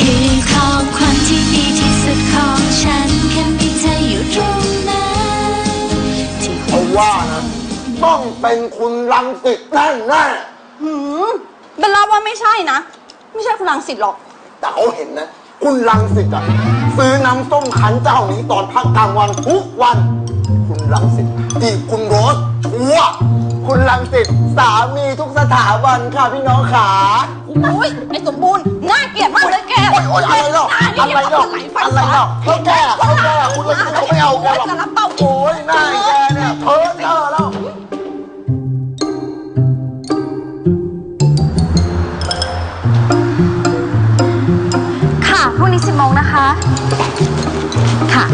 คือข้อความที่ดีที่สุดของฉันแค่มีเธออยู่ตรงนั้นที่เขาว่านะต้องเป็นคุณรังสิตแน่เบลล่าว่าไม่ใช่นะไม่ใช่คุณรังสิตหรอกแต่เขาเห็นนะคุณรังสิตอะซื้อน้ำส้มขันเจ้านี้ตอนพักกลางวันทุกวันคุณรังสิตจีบคุณโรสทัวคุณรังสิตสามีทุกสถาบันค่ะพี่น้องขาอุ้ยไอ้สมบูรณ์น่าเกลียดมากเลยแกอะไรหรอเขาแกคุณรังสิตเขาไม่เอาแกหรอกโอ้ยหน้าแกเนี่ยเพ้อเจ้อแล้วค่ะพรุ่งนี้10 โมงนะคะค่ะ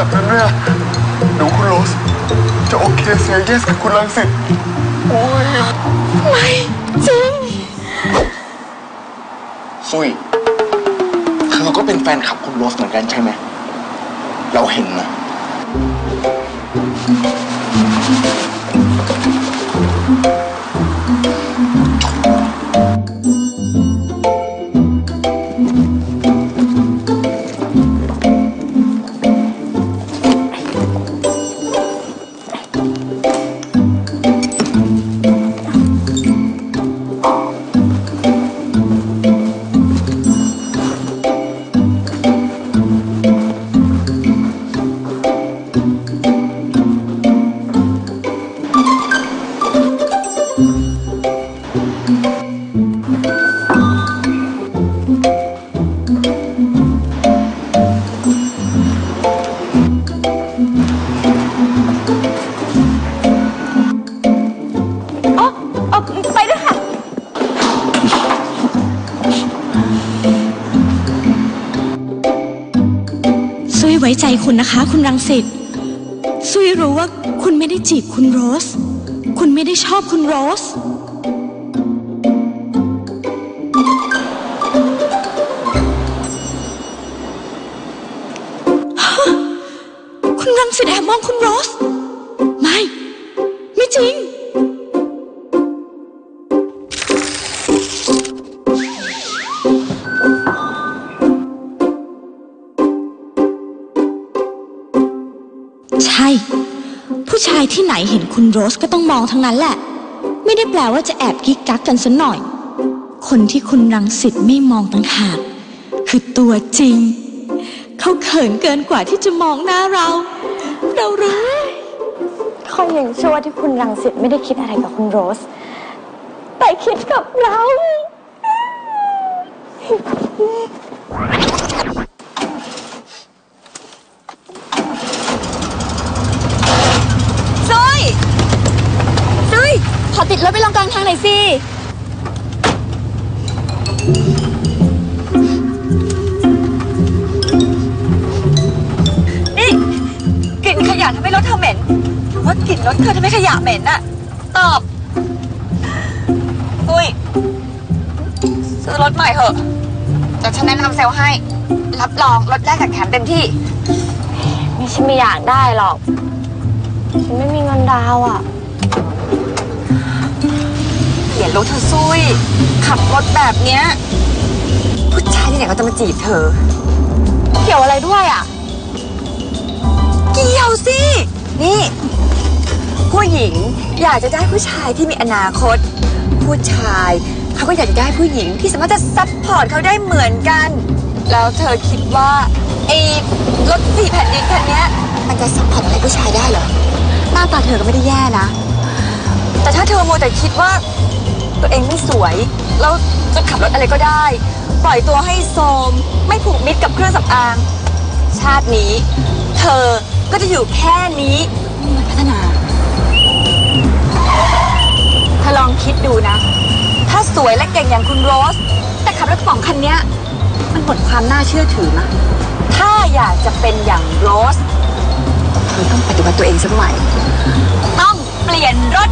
แบบนั้นเนี่ยหนูคุณโรสจะโอเคเสียเยสกับคุณรังสิตโอ้ยไม่จริงซุยคือเราก็เป็นแฟนคลับคุณโรสเหมือนกันใช่ไหมเราเห็นนะไว้ใจคุณนะคะคุณรังสิตซุยรู้ว่าคุณไม่ได้จีบคุณโรสคุณไม่ได้ชอบคุณโรสคุณรังสิตแอบมองคุณโรสไม่จริงผู้ชายที่ไหนเห็นคุณโรสก็ต้องมองทั้งนั้นแหละไม่ได้แปลว่าจะแอบกิ๊กกักกันสักหน่อยคนที่คุณรังสิตไม่มองต่างหากคือตัวจริงเขาเขินเกินกว่าที่จะมองหน้าเราร้ายเขายังเชื่อว่าที่คุณรังสิตไม่ได้คิดอะไรกับคุณโรสแต่คิดกับเราติดรถไปลองกลางทางหน่อยสินี่กลิ่นขยะทำให้รถเธอเหม็นหรือว่ากลิ่นรถเธอทำให้ขยะเหม็นอะตอบอุ้ยซื้อรถใหม่เถอะแต่ฉันแนะนำเซลล์ให้รับรองรถแรกกับแถมเต็มที่ไม่ใช่ไม่อยากได้หรอกฉันไม่มีเงินดาวอะเดี๋ยวรถเธอซุยขับรถแบบเนี้ยผู้ชายที่ไหนเขาจะมาจีบเธอเกี่ยวอะไรด้วยอ่ะเกี่ยวสินี่ผู้หญิงอยากจะได้ผู้ชายที่มีอนาคตผู้ชายเขาก็อยากจะได้ผู้หญิงที่สามารถจะซัพพอร์ตเขาได้เหมือนกันแล้วเธอคิดว่าไอ้รถ4 แผ่นดินคันนี้มันจะซัพพอร์ตอะไรผู้ชายได้เหรอหน้าตาเธอก็ไม่ได้แย่นะแต่ถ้าเธอมัวแต่คิดว่าตัวเองไม่สวยแล้วจะขับรถอะไรก็ได้ปล่อยตัวให้โทมไม่ผูกมิตรกับเครื่องสำอางชาตินี้เธอก็จะอยู่แค่นี้มันพัฒนาเธอลองคิดดูนะถ้าสวยและเก่งอย่างคุณโรสแต่ขับรถ2 คันนี้มันหมดความน่าเชื่อถือมั้ยถ้าอยากจะเป็นอย่างโรสเธอต้องปฏิบัติตัวเองสักหน่อยต้องเปลี่ยนรถ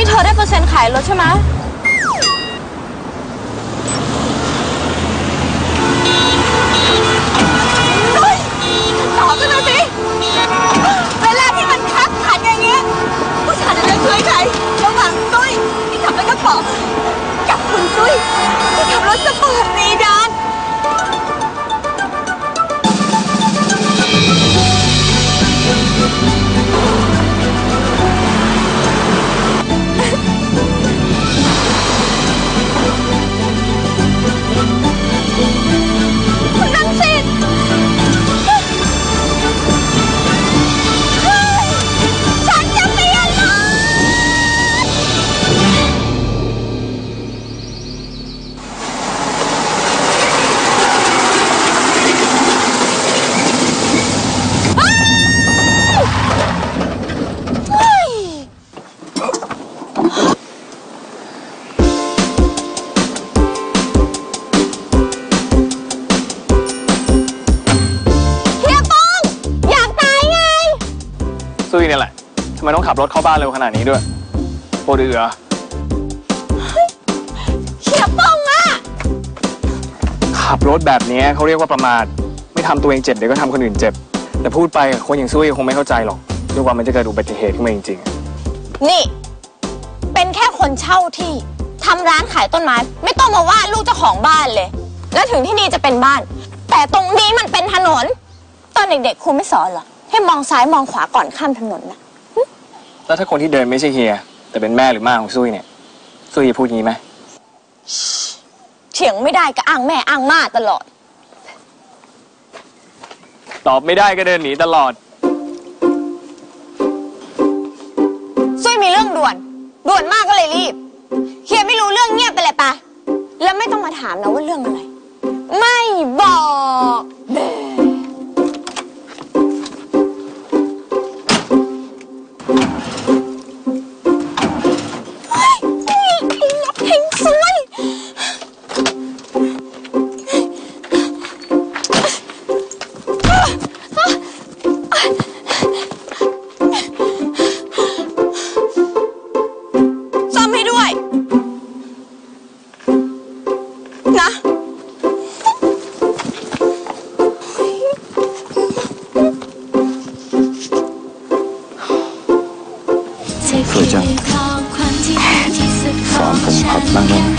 นี่เธอได้เปอร์เซ็นต์ขายรถใช่ไหมต่อขึ้นมาสิเวลาที่มันคับขันอย่างเงี้ยผู้ชายจะช่วยใครระหว่างตุ้ยที่ขับรถกระป๋องกับคุณตุ้ยที่ขับรถสปอร์ตซีดานทำไมต้องขับรถเข้าบ้านเร็วขนาดนี้ด้วยโอเดือเขียบป้องอะขับรถแบบนี้เขาเรียกว่าประมาทไม่ทำตัวเองเจ็บเดี๋ยวก็ทำคนอื่นเจ็บแต่พูดไปคนอย่างซุ้ยคงไม่เข้าใจหรอกด้วยว่ามันจะเกิดอุบัติเหตุขึ้นมาจริงๆนี่เป็นแค่คนเช่าที่ทำร้านขายต้นไม้ไม่ต้องมาว่าลูกเจ้าของบ้านเลยและถึงที่นี่จะเป็นบ้านแต่ตรงนี้มันเป็นถนนตอนเด็กๆครูไม่สอนหรอให้มองซ้ายมองขวาก่อนข้ามถนนนะแล้วถ้าคนที่เดินไม่ใช่เฮียแต่เป็นแม่หรือม่าของซุ้ยเนี่ยซุ้ยจะพูดงี้ไหมเถียงไม่ได้ก็อ้างแม่อ้างม่าตลอดตอบไม่ได้ก็เดินหนีตลอดซุ้ยมีเรื่องด่วนมากก็เลยรีบเฮียไม่รู้เรื่องเงียบไปเลยปะแล้วไม่ต้องมาถามเราว่าเรื่องอะไรไม่บอกสอนผมขับบ้างได้ไหม